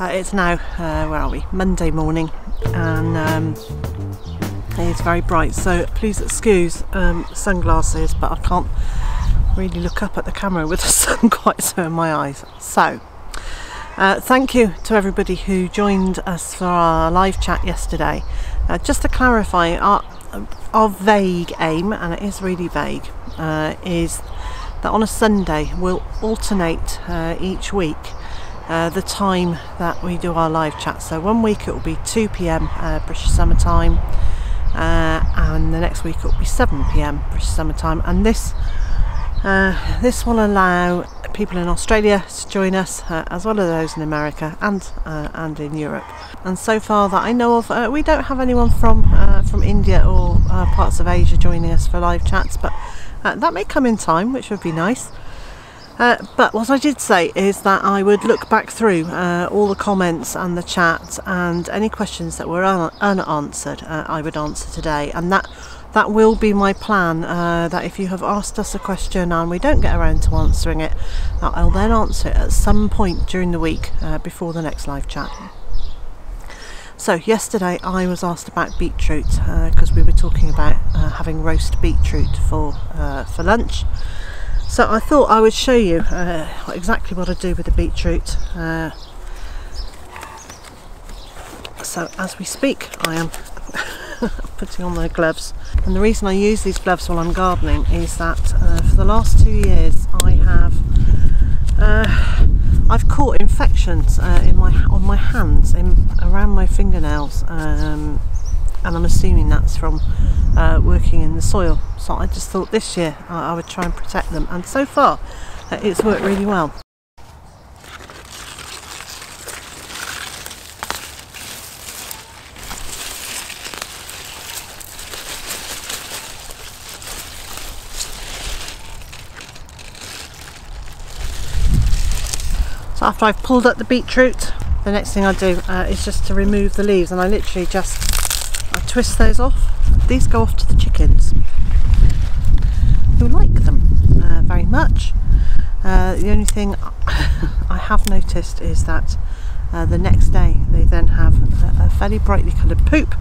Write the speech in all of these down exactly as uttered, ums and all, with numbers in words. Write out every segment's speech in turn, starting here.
Uh, it's now, uh, where are we, Monday morning, and um, it's very bright, so please excuse um, sunglasses, but I can't really look up at the camera with the sun quite so in my eyes. So uh, thank you to everybody who joined us for our live chat yesterday. Uh, just to clarify, our, our vague aim, and it is really vague, uh, is that on a Sunday we'll alternate uh, each week Uh, the time that we do our live chat. So one week it will be two p m uh, British Summer Time, uh, and the next week it will be seven p m British Summer Time, and this uh, this will allow people in Australia to join us, uh, as well as those in America and uh, and in Europe. And so far that I know of, uh, we don't have anyone from uh, from India or uh, parts of Asia joining us for live chats, but uh, that may come in time, which would be nice. Uh, but what I did say is that I would look back through uh, all the comments and the chat, and any questions that were un unanswered uh, I would answer today, and that that will be my plan, uh, that if you have asked us a question and we don't get around to answering it, I'll then answer it at some point during the week uh, before the next live chat. So yesterday I was asked about beetroot, because uh, we were talking about uh, having roast beetroot for, uh, for lunch. So I thought I would show you uh, exactly what I do with the beetroot. Uh, so as we speak I am putting on the gloves, and the reason I use these gloves while I'm gardening is that uh, for the last two years I have uh, I've caught infections uh, in my on my hands, in, around my fingernails, um, and I'm assuming that's from uh, working in the soil. So I just thought this year I, I would try and protect them, and so far uh, it's worked really well. So after I've pulled up the beetroot, the next thing I do uh, is just to remove the leaves, and I literally just twist those off. These go off to the chickens, who like them uh, very much. Uh, the only thing I have noticed is that uh, the next day they then have a, a fairly brightly coloured poop,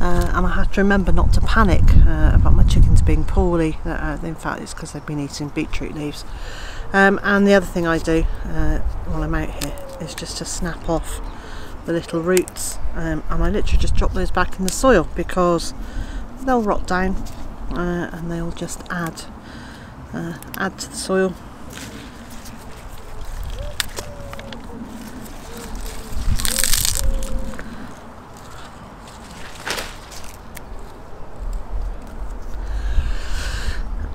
uh, and I have to remember not to panic uh, about my chickens being poorly. Uh, in fact, it's because they've been eating beetroot leaves. Um, and the other thing I do uh, while I'm out here is just to snap off the little roots, um, and I literally just drop those back in the soil, because they'll rot down uh, and they'll just add uh, add to the soil.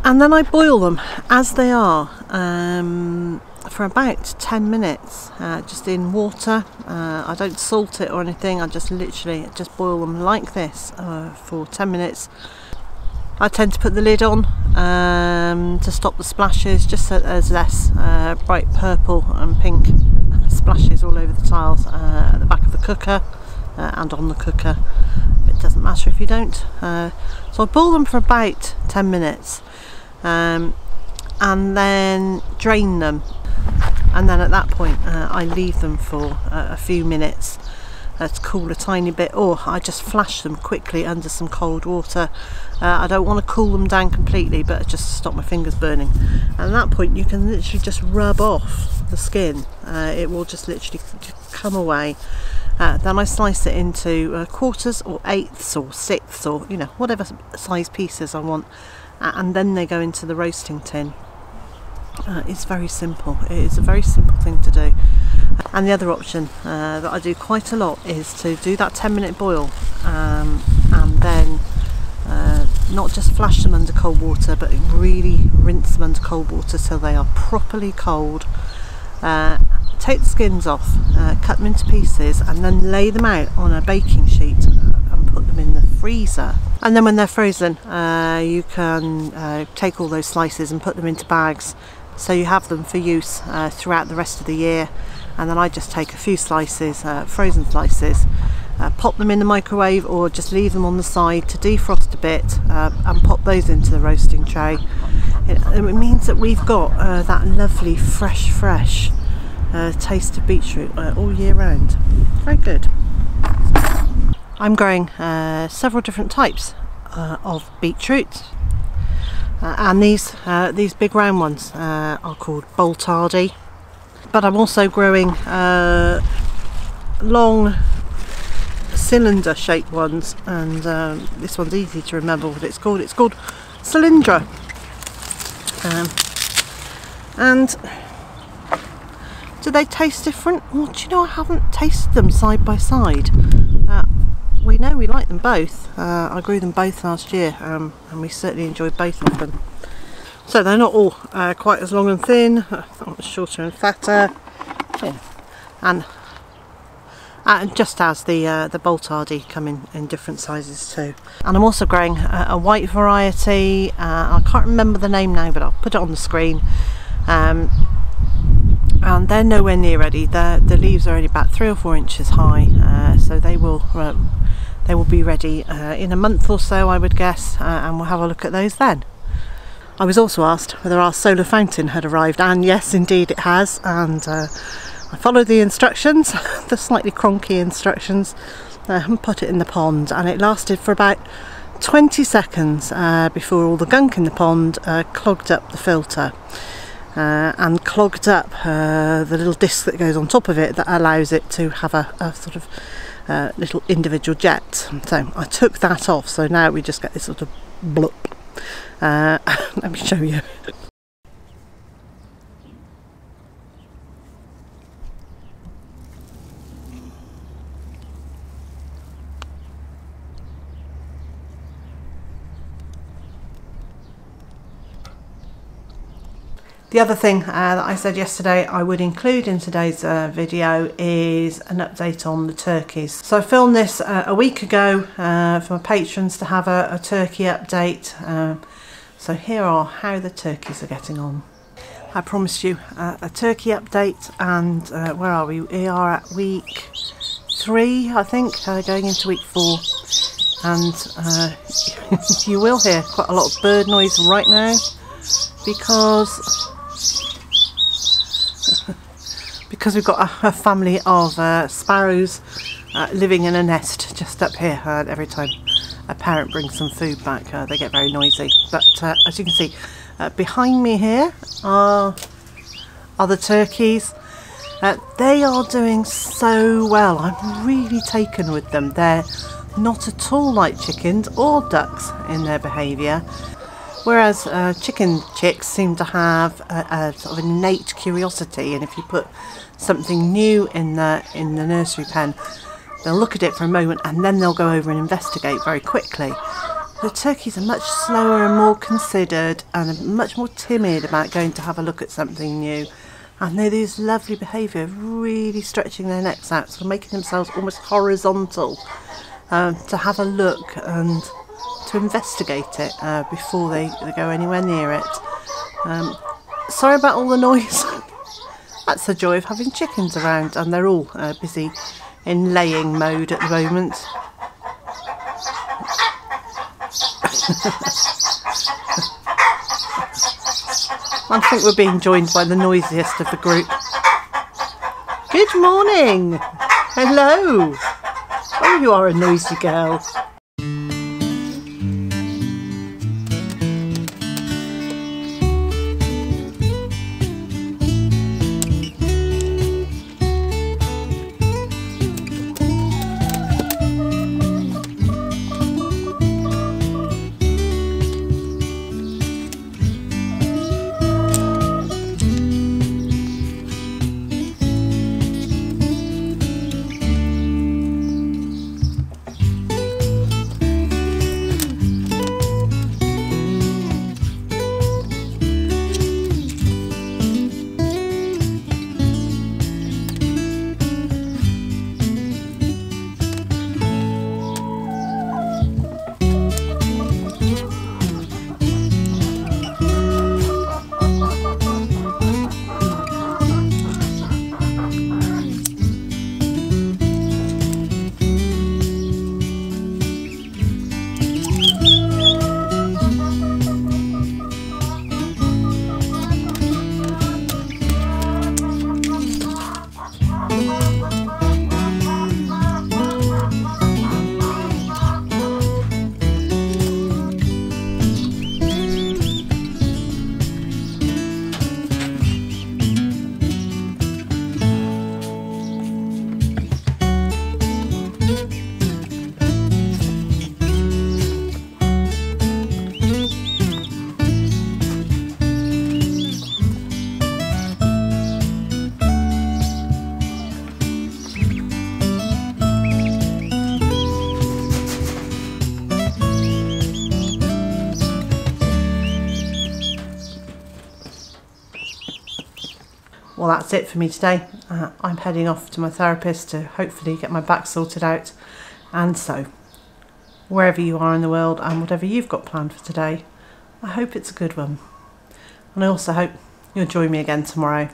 And then I boil them as they are um, for about ten minutes, uh, just in water. uh, I don't salt it or anything, I just literally just boil them like this uh, for ten minutes. I tend to put the lid on um, to stop the splashes, just so there's less uh, bright purple and pink splashes all over the tiles uh, at the back of the cooker uh, and on the cooker. It doesn't matter if you don't. Uh, so I boil them for about ten minutes, um, and then drain them, and then at that point uh, I leave them for uh, a few minutes uh, to cool a tiny bit, or I just flash them quickly under some cold water. uh, I don't want to cool them down completely, but just to stop my fingers burning, and at that point you can literally just rub off the skin. Uh, it will just literally come away. Uh, then I slice it into uh, quarters or eighths or sixths, or you know, whatever size pieces I want, and then they go into the roasting tin. Uh, it's very simple. It is a very simple thing to do. And the other option uh, that I do quite a lot is to do that ten minute boil, um, and then uh, not just flash them under cold water, but really rinse them under cold water till they are properly cold. Uh, take the skins off, uh, cut them into pieces, and then lay them out on a baking sheet and put them in the freezer. And then when they're frozen, uh, you can uh, take all those slices and put them into bags, so you have them for use uh, throughout the rest of the year. And then I just take a few slices, uh, frozen slices, uh, pop them in the microwave, or just leave them on the side to defrost a bit, uh, and pop those into the roasting tray. It, it means that we've got uh, that lovely fresh fresh uh, taste of beetroot uh, all year round. Very good. I'm growing uh, several different types uh, of beetroot, uh, and these uh, these big round ones uh, are called Boltardy. But I'm also growing uh, long cylinder shaped ones, and um, this one's easy to remember what it's called. It's called cylindra. Um, and do they taste different? Well, do you know, I haven't tasted them side by side. Uh, we know we like them both. Uh, I grew them both last year, um, and we certainly enjoyed both of them. So they're not all uh, quite as long and thin, shorter and fatter, yeah. and and just as the uh, the Boltardy come in in different sizes too. And I'm also growing a, a white variety. uh, I can't remember the name now, but I'll put it on the screen. Um, and they're nowhere near ready. They're, the leaves are only about three or four inches high, uh, so they will uh, they will be ready uh, in a month or so, I would guess, uh, and we'll have a look at those then. I was also asked whether our solar fountain had arrived, and yes, indeed it has. And uh, I followed the instructions, the slightly cronky instructions, uh, and put it in the pond, and it lasted for about twenty seconds uh, before all the gunk in the pond uh, clogged up the filter, uh, and clogged up uh, the little disc that goes on top of it that allows it to have a, a sort of uh, little individual jet. So I took that off, so now we just get this sort of bloop. Uh, let me show you. The other thing uh, that I said yesterday I would include in today's uh, video is an update on the turkeys. So I filmed this uh, a week ago uh, for my patrons to have a, a turkey update. Um, so here are how the turkeys are getting on. I promised you uh, a turkey update, and uh, where are we? We are at week three, I think, uh, going into week four. And uh, you will hear quite a lot of bird noise right now, because because we've got a, a family of uh, sparrows uh, living in a nest just up here. Uh, every time a parent brings some food back, uh, they get very noisy. But uh, as you can see, uh, behind me here are other turkeys. Uh, they are doing so well. I'm really taken with them. They're not at all like chickens or ducks in their behaviour. Whereas uh, chicken chicks seem to have a, a sort of innate curiosity, and if you put something new in the in the nursery pen, they'll look at it for a moment and then they'll go over and investigate very quickly. The turkeys are much slower and more considered, and are much more timid about going to have a look at something new. And they do this lovely behaviour of really stretching their necks out, so making themselves almost horizontal um, to have a look and to investigate it uh, before they, they go anywhere near it. Um, sorry about all the noise. That's the joy of having chickens around, and they're all uh, busy in laying mode at the moment. I think we're being joined by the noisiest of the group. Good morning. Hello. Oh, you are a noisy girl. well, that's it for me today. Uh, I'm heading off to my therapist to hopefully get my back sorted out. And so, wherever you are in the world and whatever you've got planned for today, I hope it's a good one. And I also hope you'll join me again tomorrow.